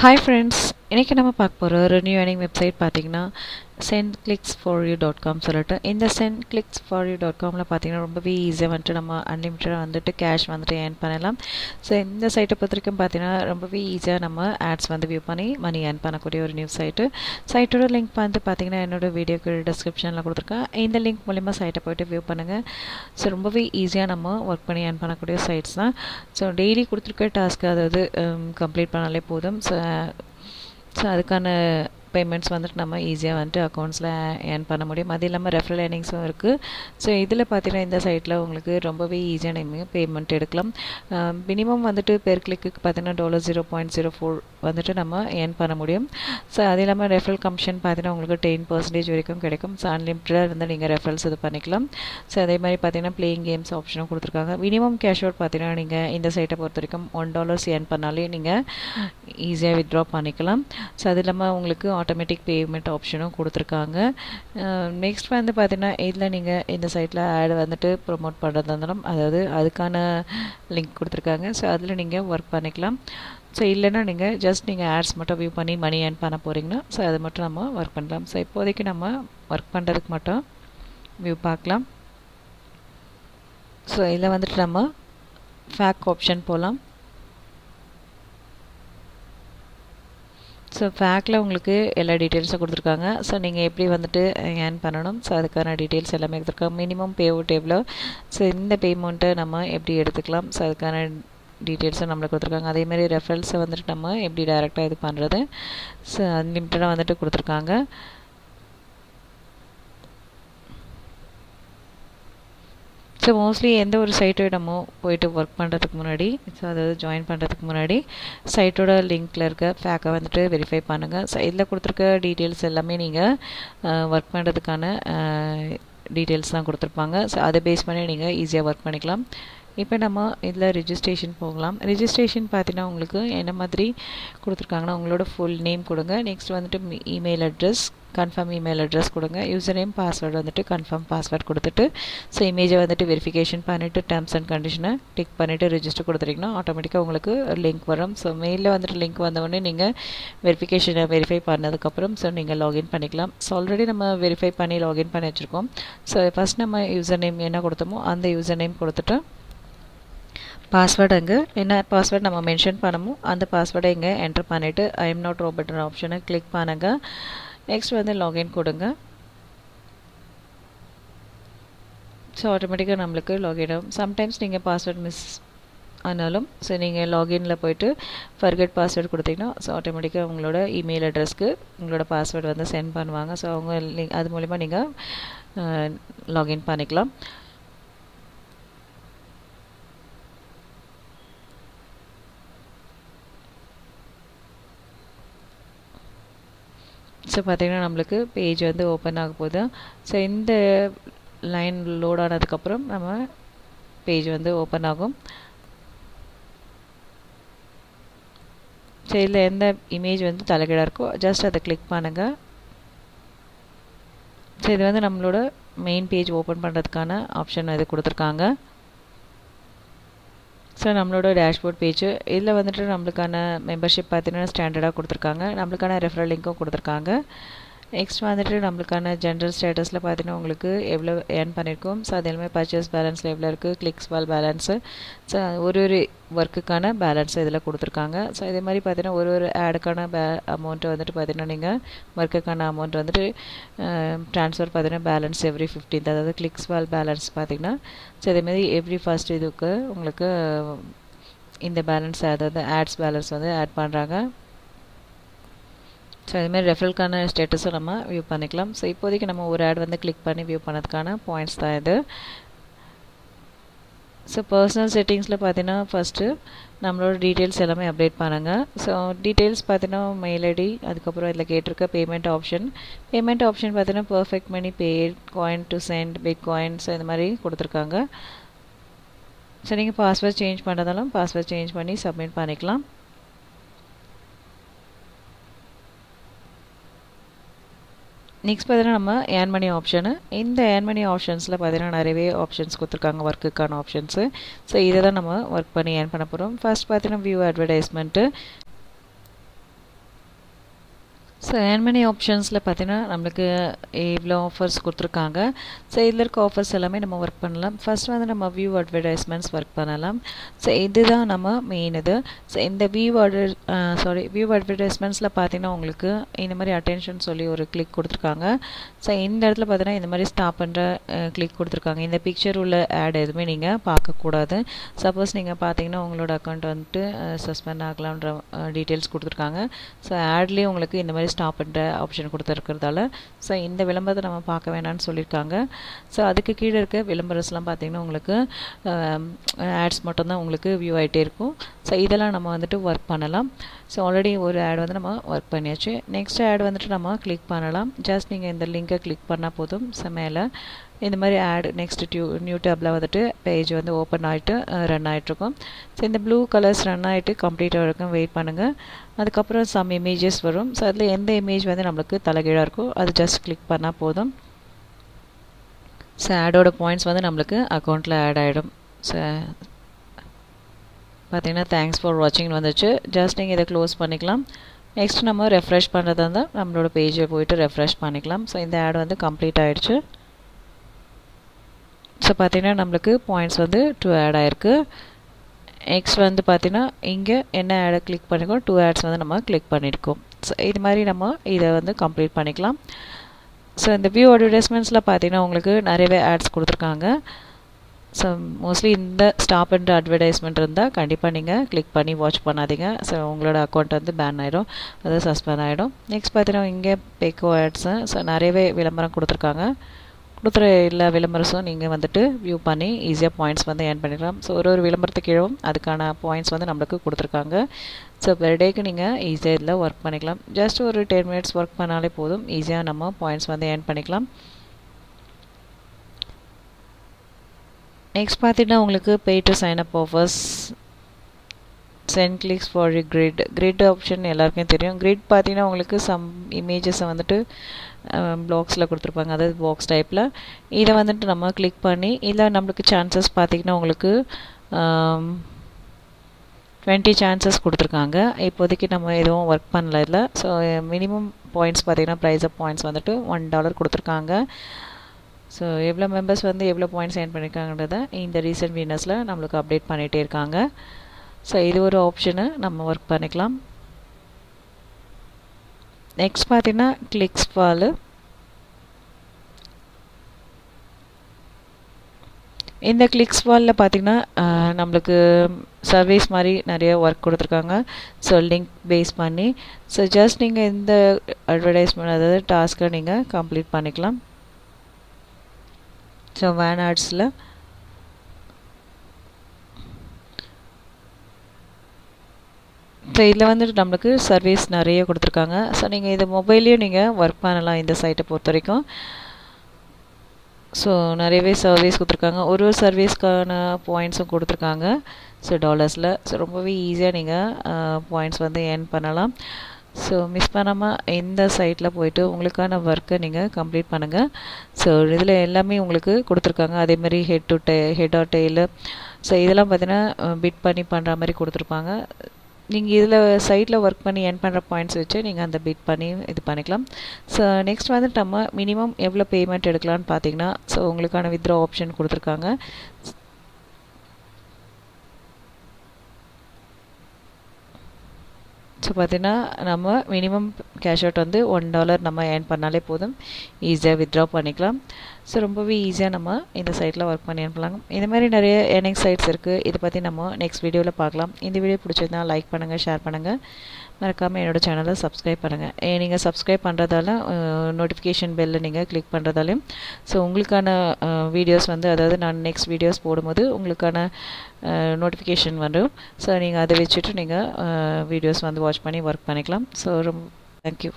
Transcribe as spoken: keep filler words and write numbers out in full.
Hi friends, இன்னைக்கு நம்ம பார்க்க போற renew earning website பாத்தீங்கன்னா centclicks four you dot com சொல்லிட்டு இந்த centclicks four you dot com ல பாத்தீங்கன்னா ரொம்பவே ஈஸியா வந்து நம்ம unlimited வந்துட்டு cash வந்துட்டு earn பண்ணலாம். சோ இந்த சைட் பத்திரிக்கும் பாத்தீங்கன்னா ரொம்பவே ஈஸியா நம்ம ads வந்து view பண்ணி money earn பண்ணக்கூடிய ஒரு new site. சைட்டோட லிங்க் வந்து பாத்தீங்கன்னா என்னோட வீடியோக்கு descriptionல கொடுத்திருக்கேன். இந்த லிங்க் மூலமா சைட்டை போய்ட்டு view பண்ணுங்க. சோ ரொம்பவே ஈஸியா நம்ம work பண்ணி earn பண்ணக்கூடிய sites தான். சோ டெய்லி கொடுத்திருக்கிற டாஸ்க் அதாவது கம்ப்ளீட் பண்ணாலே போதும். சோ So அதுக்கான payments வந்துட்டு நம்ம ஈஸியாக வந்துட்டு அக்கௌண்ட்ஸில் earn பண்ண முடியும். அது இல்லாமல் ரெஃபரல் earningsும் இருக்குது. ஸோ இதில் பார்த்தீங்கன்னா இந்த சைட்டில் உங்களுக்கு ரொம்பவே ஈஸியாக நீங்கள் பேமெண்ட் எடுக்கலாம். மினிமம் வந்துட்டு பெர் கிளிக்கு பார்த்தீங்கன்னா dollar zero point zero four வந்துட்டு நம்ம earn பண்ண முடியும். ஸோ அது இல்லாமல் ரெஃபரல் கமிஷன் பார்த்தீங்கன்னா உங்களுக்கு டென் பர்சன்டேஜ் வரைக்கும் கிடைக்கும். ஸோ அன்லிமிட்டடாக வந்து நீங்கள் ரெஃபரல்ஸ் இது பண்ணிக்கலாம். ஸோ அதே மாதிரி பார்த்தீங்கன்னா பிளேயிங் கேம்ஸ் ஆப்ஷனும் கொடுத்துருக்காங்க. மினிமம் கேஷ் அவுட் பார்த்தீங்கன்னா நீங்கள் இந்த சைட்டை பொறுத்த வரைக்கும் ஒன் டாலர்ஸ் earn பண்ணாலே நீங்கள் ஈஸியாக வித்ட்ரா பண்ணிக்கலாம். ஸோ அது இல்லாமல் உங்களுக்கு ஆட்டோமேட்டிக் பேமெண்ட் ஆப்ஷனும் கொடுத்துருக்காங்க. நெக்ஸ்ட் வந்து பார்த்தீங்கன்னா இதில் நீங்கள் இந்த சைட்டில் ஆட் வந்துட்டு ப்ரொமோட் பண்ணுறதா இருந்தாலும் அதாவது அதுக்கான லிங்க் கொடுத்துருக்காங்க. ஸோ அதில் நீங்கள் ஒர்க் பண்ணிக்கலாம். ஸோ இல்லைன்னா நீங்கள் ஜஸ்ட் நீங்கள் ஆட்ஸ் மட்டும் வியூ பண்ணி மணி ஏர்ன் பண்ண போகிறீங்கன்னா ஸோ அது மட்டும் நம்ம ஒர்க் பண்ணலாம். ஸோ இப்போதைக்கு நம்ம ஒர்க் பண்ணுறதுக்கு மட்டும் வியூ பார்க்கலாம். ஸோ இதில் வந்துட்டு நம்ம ஃபேக் ஆப்ஷன் போகலாம். ஸோ ஃபேக்கில் உங்களுக்கு எல்லா டீட்டெயில்ஸும் கொடுத்துருக்காங்க. ஸோ நீங்கள் எப்படி வந்துட்டு ஏர்ன் பண்ணணும் ஸோ அதுக்கான டீட்டெயில்ஸ் எல்லாமே எடுத்துருக்காங்க. மினிமம் பேவுட் எவ்வளோ ஸோ இந்த பேமெண்ட்டை நம்ம எப்படி எடுத்துக்கலாம் ஸோ அதுக்கான டீட்டெயில்ஸும் நம்மளுக்கு கொடுத்துருக்காங்க. அதேமாதிரி ரெஃபரல்ஸை வந்துட்டு நம்ம எப்படி டைரெக்டாக இது பண்ணுறது ஸோ அன்லிமிட்டடாக வந்துட்டு கொடுத்துருக்காங்க. ஸோ மோஸ்ட்லி எந்த ஒரு சைட்டோட நம்ம போயிட்டு ஒர்க் பண்ணுறதுக்கு முன்னாடி ஸோ அதாவது ஜாயின் பண்ணுறதுக்கு முன்னாடி சைட்டோட லிங்க்கில் இருக்க ஃபேக்கை வந்துட்டு வெரிஃபை பண்ணுங்கள். ஸோ இதில் கொடுத்துருக்க டீட்டெயில்ஸ் எல்லாமே நீங்கள் ஒர்க் பண்ணுறதுக்கான டீட்டெயில்ஸ் தான் கொடுத்துருப்பாங்க. ஸோ அதை பேஸ் பண்ணி நீங்கள் ஈஸியாக ஒர்க் பண்ணிக்கலாம். இப்போ நம்ம இதில் ரிஜிஸ்ட்ரேஷன் போகலாம். ரிஜிஸ்ட்ரேஷன் பார்த்தீங்கன்னா உங்களுக்கு என்ன மாதிரி கொடுத்துருக்காங்கன்னா உங்களோட ஃபுல் நேம் கொடுங்க. நெக்ஸ்ட் வந்துட்டு email address confirm email address கொடுங்க. யூசர் நேம் பாஸ்வேர்டு வந்துட்டு கன்ஃபார்ம் பாஸ்வேர்ட் கொடுத்துட்டு ஸோ இமேஜை வந்துட்டு வெரிஃபிகேஷன் பண்ணிவிட்டு டேர்ம்ஸ் அண்ட் கண்டிஷனை டிக் பண்ணிவிட்டு ரிஜிஸ்டர் கொடுத்துட்டிங்கன்னா ஆட்டோமேட்டிக்காக உங்களுக்கு லிங்க் வரும். ஸோ மெயிலில் வந்துட்டு லிங்க் வந்தவுடனே நீங்கள் வெரிஃபிகேஷனை வெரிஃபை பண்ணதுக்கப்புறம் ஸோ நீங்கள் லாகின் பண்ணிக்கலாம். ஸோ ஆல்ரெடி நம்ம வெரிஃபை பண்ணி லாகின் பண்ணி வச்சுருக்கோம். ஸோ ஃபஸ்ட் நம்ம யூசர் நேம் என்ன கொடுத்தோமோ அந்த யூசர் நேம் கொடுத்துட்டு பாஸ்வேர்டு அங்கே என்ன பாஸ்வேர்டு நம்ம மென்ஷன் பண்ணமோ அந்த பாஸ்வேர்டை இங்கே என்ட்ரு பண்ணிவிட்டு ஐ எம் நாட் ரோபோட்ன்ற ஆப்ஷனை கிளிக் பண்ணுங்க. நெக்ஸ்ட் வந்து லாகின் கொடுங்க. ஸோ ஆட்டோமேட்டிக்காக நம்மளுக்கு லாகின் ஆகும். சம்டைம்ஸ் நீங்கள் பாஸ்வேர்ட் மிஸ் ஆனாலும் ஸோ நீங்கள் லாகினில் போய்ட்டு ஃபர்கெட் பாஸ்வேர்டு கொடுத்தீங்கன்னா ஸோ ஆட்டோமேட்டிக்காக உங்களோட இமெயில் அட்ரஸ்க்கு உங்களோட பாஸ்வேர்டு வந்து சென்ட் பண்ணுவாங்க. ஸோ அவங்க அது மூலிமா நீங்கள் லாகின் பண்ணிக்கலாம். ஸோ பார்த்தீங்கன்னா நம்மளுக்கு பேஜ் வந்து ஓப்பன் ஆக போகுது. ஸோ இந்த லைன் லோட் ஆனதுக்கப்புறம் நம்ம பேஜ் வந்து ஓப்பன் ஆகும். ஸோ இதில் எந்த இமேஜ் வந்து தலைகீழாக இருக்கோ ஜஸ்ட் அதை கிளிக் பண்ணுங்கள். ஸோ இது வந்து நம்மளோட மெயின் பேஜ் ஓப்பன் பண்ணுறதுக்கான ஆப்ஷன் இது கொடுத்துருக்காங்க. ஸோ நம்மளோட டேஷ்போர்ட் பேஜு இதில் வந்துட்டு நம்மளுக்கான மெம்பர்ஷிப் பார்த்தீங்கன்னா ஸ்டாண்டர்டாக கொடுத்துருக்காங்க. நம்மளுக்கான ரெஃபரல் லிங்க்கும் கொடுத்துருக்காங்க. நெக்ஸ்ட் வந்துட்டு நம்மளுக்கான ஜென்ரல் ஸ்டேட்டஸில் பார்த்தீங்கன்னா உங்களுக்கு எவ்வளோ ஏர்ன் பண்ணியிருக்கோம் ஸோ அது எல்லாமே பர்ச்சேஸ் பேலன்ஸில் எவ்வளோ இருக்குது கிளிக்ஸ் வால் பேலன்ஸு ஸோ ஒரு ஒரு ஒர்க்குக்கான பேலன்ஸு இதில் கொடுத்துருக்காங்க. ஸோ இதே மாதிரி பார்த்தீங்கன்னா ஒரு ஒரு ஆடுக்கான பே அமௌண்ட்டு வந்துட்டு பார்த்தீங்கன்னா நீங்கள் ஒர்க்குக்கான அமௌண்ட் வந்துட்டு ட்ரான்ஸ்ஃபர் பார்த்தீங்கன்னா பேலன்ஸ் எவ்ரி ஃபிஃப்டீன்த் அதாவது கிளிக்ஸ் வால் பேலன்ஸ் பார்த்தீங்கன்னா ஸோ இதேமாதிரி எவ்ரி ஃபர்ஸ்ட் இதுக்கு உங்களுக்கு இந்த பேலன்ஸ் அதாவது ஆட்ஸ் பேலன்ஸ் வந்து ஆட் பண்ணுறாங்க. ஸோ அதுமாதிரி ரெஃபரலுக்கான ஸ்டேட்டஸும் நம்ம வியூ பண்ணிக்கலாம். ஸோ இப்போதைக்கு நம்ம ஒரு ஆட் வந்து கிளிக் பண்ணி வியூ பண்ணதுக்கான பாயிண்ட்ஸ் தான் இது. ஸோ பர்சனல் செட்டிங்ஸில் பார்த்தீங்கன்னா ஃபஸ்ட்டு நம்மளோட டீட்டெயில்ஸ் எல்லாமே அப்டேட் பண்ணுங்கள். ஸோ டீட்டெயில்ஸ் பார்த்தீங்கன்னா மெயில் ஐடி அதுக்கப்புறம் இதில் கேட்டிருக்க பேமெண்ட் ஆப்ஷன் பேமெண்ட் ஆப்ஷன் பார்த்தீங்கன்னா perfect money pay coin to cent bit coins இந்த மாதிரி கொடுத்துருக்காங்க. ஸோ நீங்கள் பாஸ்வேர்ட் சேஞ்ச் பண்ணுறதாலும் பாஸ்வேர்ட் சேஞ்ச் பண்ணி சப்மிட் பண்ணிக்கலாம். நெக்ஸ்ட் பார்த்தீங்கன்னா நம்ம ஏர்ன் மணி ஆப்ஷனு இந்த ஏர்ன் மணி ஆப்ஷன்ஸில் பார்த்தீங்கன்னா நிறையவே ஆப்ஷன்ஸ் கொடுத்துருக்காங்க ஒர்க்குக்கான ஆப்ஷன்ஸு. ஸோ இதை தான் நம்ம ஒர்க் பண்ணி ஏர்ன் பண்ண போகிறோம். ஃபர்ஸ்ட் பார்த்தீங்கன்னா வியூ அட்வர்டைஸ்மெண்ட்டு ஸோ ஏன்மனி ஆப்ஷன்ஸில் பார்த்தீங்கன்னா நம்மளுக்கு இவ்வளோ ஆஃபர்ஸ் கொடுத்துருக்காங்க. ஸோ இதில் இருக்க ஆஃபர்ஸ் எல்லாமே நம்ம ஒர்க் பண்ணலாம். ஃபர்ஸ்ட் வந்து நம்ம வியூ அட்வர்டைஸ்மெண்ட்ஸ் ஒர்க் பண்ணலாம். ஸோ இதுதான் நம்ம மெயின் இது. ஸோ இந்த வியூ அட்வர் சாரி வியூ அட்வர்டைஸ்மெண்ட்ஸில் பார்த்தீங்கன்னா உங்களுக்கு இந்த மாதிரி அட்டென்ஷன் சொல்லி ஒரு கிளிக் கொடுத்துருக்காங்க. ஸோ இந்த இடத்துல பார்த்தீங்கன்னா இந்த மாதிரி ஸ்டாப் பண்ணுற கிளிக் கொடுத்துருக்காங்க. இந்த பிக்சர் உள்ள ஆட் எதுவுமே நீங்கள் பார்க்கக்கூடாது. சப்போஸ் நீங்கள் பார்த்தீங்கன்னா உங்களோட அக்கௌண்ட் வந்துட்டு சஸ்பெண்ட் ஆகலாம்ன்ற டீட்டெயில்ஸ் கொடுத்துருக்காங்க. ஸோ ஆட்லேயே உங்களுக்கு இந்த மாதிரி ஸ்டாப் பண்ணுற ஆப்ஷன் கொடுத்துருக்கிறதால ஸோ இந்த விளம்பரத்தை நம்ம பார்க்க வேணான்னு சொல்லியிருக்காங்க. ஸோ அதுக்கு கீழே இருக்க விளம்பரம்லாம் பார்த்திங்கன்னா உங்களுக்கு ஆட்ஸ் மட்டும்தான் உங்களுக்கு வியூ ஆகிட்டே இருக்கும். ஸோ இதெல்லாம் நம்ம வந்துட்டு ஒர்க் பண்ணலாம். ஸோ ஆல்ரெடி ஒரு ஆட் வந்து நம்ம ஒர்க் பண்ணியாச்சு. நெக்ஸ்ட் ஆட் வந்துட்டு நம்ம கிளிக் பண்ணலாம். ஜஸ்ட் நீங்கள் இந்த லிங்கை கிளிக் பண்ணால் போதும். ஸோ மேலே இந்த மாதிரி ஆட் நெக்ஸ்ட் டியூ நியூ டேப்பில் வந்துட்டு பேஜ் வந்து ஓப்பன் ஆகிட்டு ரன் ஆகிட்ருக்கும். ஸோ இந்த ப்ளூ கலர்ஸ் ரன் ஆகிட்டு கம்ப்ளீட்டாக இருக்கும். வெயிட் பண்ணுங்கள். அதுக்கப்புறம் சம் இமேஜஸ் வரும். ஸோ அதில் எந்த இமேஜ் வந்து நம்மளுக்கு தலைகீழாக இருக்கோ அது ஜஸ்ட் கிளிக் பண்ணால் போதும். ஸோ ஆடோட பாயிண்ட்ஸ் வந்து நம்மளுக்கு அக்கௌண்ட்டில் ஆட் ஆகிடும். ஸோ பார்த்தீங்கன்னா தேங்க்ஸ் ஃபார் வாட்சிங்னு வந்துச்சு. ஜஸ்ட் நீங்கள் இதை க்ளோஸ் பண்ணிக்கலாம். நெக்ஸ்ட் நம்ம ரெஃப்ரெஷ் பண்ணுறதா இருந்தால் நம்மளோட பேஜை போய்ட்டு ரெஃப்ரெஷ் பண்ணிக்கலாம். ஸோ இந்த ஆட் வந்து கம்ப்ளீட் ஆகிடுச்சு. ஸோ பார்த்தீங்கன்னா நம்மளுக்கு பாயிண்ட்ஸ் வந்து டூ ஆட் ஆகிருக்கு. நெக்ஸ்ட் வந்து பார்த்தீங்கன்னா இங்கே என்ன ஆடை கிளிக் பண்ணிக்கோ டூ ஆட்ஸ் வந்து நம்ம கிளிக் பண்ணியிருக்கோம். ஸோ இது மாதிரி நம்ம இதை வந்து கம்ப்ளீட் பண்ணிக்கலாம். ஸோ இந்த வியூ அட்வர்டைஸ்மெண்ட்ஸில் பார்த்தீங்கன்னா உங்களுக்கு நிறையவே ஆட்ஸ் கொடுத்துருக்காங்க. ஸோ மோஸ்ட்லி இந்த ஸ்டாப் அண்ட் அட்வர்டைஸ்மெண்ட் இருந்தால் கண்டிப்பாக நீங்கள் கிளிக் பண்ணி வாட்ச் பண்ணாதீங்க. ஸோ உங்களோட அக்கௌண்ட் வந்து பேன் ஆகிடும், அது சஸ்பெண்ட் ஆகிடும். நெக்ஸ்ட் பார்த்தீங்கன்னா இங்கே பேக்கோ ஆட்ஸு. ஸோ நிறையவே விளம்பரம் கொடுத்துருக்காங்க. கொடுத்துற எல்லா விளம்பரமும் நீங்கள் வந்துட்டு வியூ பண்ணி ஈஸியாக பாயிண்ட்ஸ் வந்து ஏர்ன் பண்ணிடலாம். ஸோ ஒரு ஒரு விளம்பரத்துக்கு கீழும் அதுக்கான பாயிண்ட்ஸ் வந்து நம்மளுக்கு கொடுத்துருக்காங்க. ஸோ பெர் டேக்கு நீங்கள் ஈஸியாக இதில் ஒர்க் பண்ணிக்கலாம். ஜஸ்ட் ஒரு டென் மினிட்ஸ் ஒர்க் பண்ணாலே போதும், ஈஸியாக நம்ம பாயிண்ட்ஸ் வந்து ஏர்ன் பண்ணிக்கலாம். நெக்ஸ்ட் பார்த்திங்கன்னா உங்களுக்கு pay to sign up offers cent clicks for you grid grid option எல்லாருக்கும் தெரியும். கிரிட் பார்த்தீங்கன்னா உங்களுக்கு சம் இமேஜஸை வந்துட்டு பிளாக்ஸில் கொடுத்துருப்பாங்க, அதாவது பாக்ஸ் டைப்பில். இதை வந்துட்டு நம்ம கிளிக் பண்ணி இதில் நம்மளுக்கு சான்சஸ் பார்த்திங்கன்னா உங்களுக்கு டுவெண்ட்டி சான்சஸ் கொடுத்துருக்காங்க. இப்போதைக்கு நம்ம எதுவும் ஒர்க் பண்ணல இதில். ஸோ மினிமம் பாயிண்ட்ஸ் பார்த்திங்கன்னா ப்ரைஸ் ஆஃப் பாயிண்ட்ஸ் வந்துட்டு ஒன் டாலர் கொடுத்துருக்காங்க. ஸோ எவ்வளோ மெம்பர்ஸ் வந்து எவ்வளோ பாயிண்ட்ஸ் ஏர்ன் பண்ணியிருக்காங்கன்றத இந்த ரீசன்ட் வின்னர்ஸில் நம்மளுக்கு அப்டேட் பண்ணிகிட்டே இருக்காங்க. ஸோ இது ஒரு ஆப்ஷனு நம்ம ஒர்க் பண்ணிக்கலாம். நெக்ஸ்ட் பார்த்தீங்கன்னா கிளிக்ஸ் ஃபாலு. இந்த கிளிக்ஸ் வாலில் பார்த்திங்கன்னா நம்மளுக்கு சர்வீஸ் மாதிரி நிறைய ஒர்க் கொடுத்துருக்காங்க. ஸோ லிங்க் பேஸ் பண்ணி ஸோ ஜஸ்ட் நீங்கள் இந்த அட்வர்டைஸ்மெண்ட் அதாவது டாஸ்க்கை நீங்கள் கம்ப்ளீட் பண்ணிக்கலாம். ஸோ வேன் ஆட்ஸில் ஸோ இதில் வந்துட்டு நம்மளுக்கு சர்வீஸ் நிறைய கொடுத்துருக்காங்க. ஸோ நீங்கள் இது மொபைல்லையும் நீங்கள் ஒர்க் பண்ணலாம் இந்த சைட்டை பொறுத்த வரைக்கும். ஸோ நிறையவே சர்வீஸ் கொடுத்துருக்காங்க. ஒரு ஒரு சர்வீஸ்க்கான பாயிண்ட்ஸும் கொடுத்துருக்காங்க. ஸோ டாலர்ஸில் ஸோ ரொம்பவே ஈஸியாக நீங்கள் பாயிண்ட்ஸ் வந்து ஏர்ன் பண்ணலாம். ஸோ மிஸ் பண்ணாமல் இந்த சைட்டில் போய்ட்டு உங்களுக்கான ஒர்க்கை நீங்கள் கம்ப்ளீட் பண்ணுங்கள். ஸோ இதில் எல்லாமே உங்களுக்கு கொடுத்துருக்காங்க. அதேமாதிரி head today head or tail. So இதெல்லாம் பார்த்தீங்கன்னா பிட் பண்ணி பண்ணுற மாதிரி கொடுத்துருப்பாங்க. நீங்கள் இதில் சைட்டில் ஒர்க் பண்ணி ஏர்ன் பண்ணுற பாயிண்ட்ஸ் வச்சு நீங்கள் அந்த பிட் பண்ணி இது பண்ணிக்கலாம். ஸோ நெக்ஸ்ட் வந்து நம்ம மினிமம் எவ்வளோ பேமெண்ட் எடுக்கலான்னு பார்த்தீங்கன்னா ஸோ உங்களுக்கான வித்ரா ஆப்ஷன் கொடுத்துருக்காங்க. ஸோ பார்த்தீங்கன்னா நம்ம மினிமம் கேஷ் அவுட் வந்து ஒன் டாலர் நம்ம ஏர்ன் பண்ணாலே போதும், ஈஸியாக வித்ரா பண்ணிக்கலாம். ஸோ ரொம்பவே ஈஸியாக நம்ம இந்த சைட்டில் ஒர்க் பண்ணி ஏர்ன் பண்ணலாம். இந்த மாதிரி நிறைய ஏர்னிங் சைட்ஸ் இருக்குது. இதை பற்றி நம்ம நெக்ஸ்ட் வீடியோவில் பார்க்கலாம். இந்த வீடியோ பிடிச்சதுனா லைக் பண்ணுங்கள், ஷேர் பண்ணுங்கள். மறக்காமல் என்னோடய சேனலை சப்ஸ்கிரைப் பண்ணுங்கள். நீங்கள் சப்ஸ்கிரைப் பண்ணுறதால நோட்டிஃபிகேஷன் பெல்லை நீங்கள் கிளிக் பண்ணுறதாலையும் ஸோ உங்களுக்கான வீடியோஸ் வந்து அதாவது நான் நெக்ஸ்ட் வீடியோஸ் போடும்போது உங்களுக்கான நோட்டிஃபிகேஷன் வரும். ஸோ நீங்கள் அதை வச்சுட்டு நீங்கள் வீடியோஸ் வந்து வாட்ச் பண்ணி ஒர்க் பண்ணிக்கலாம். ஸோ ரொம்ப தேங்க்யூ.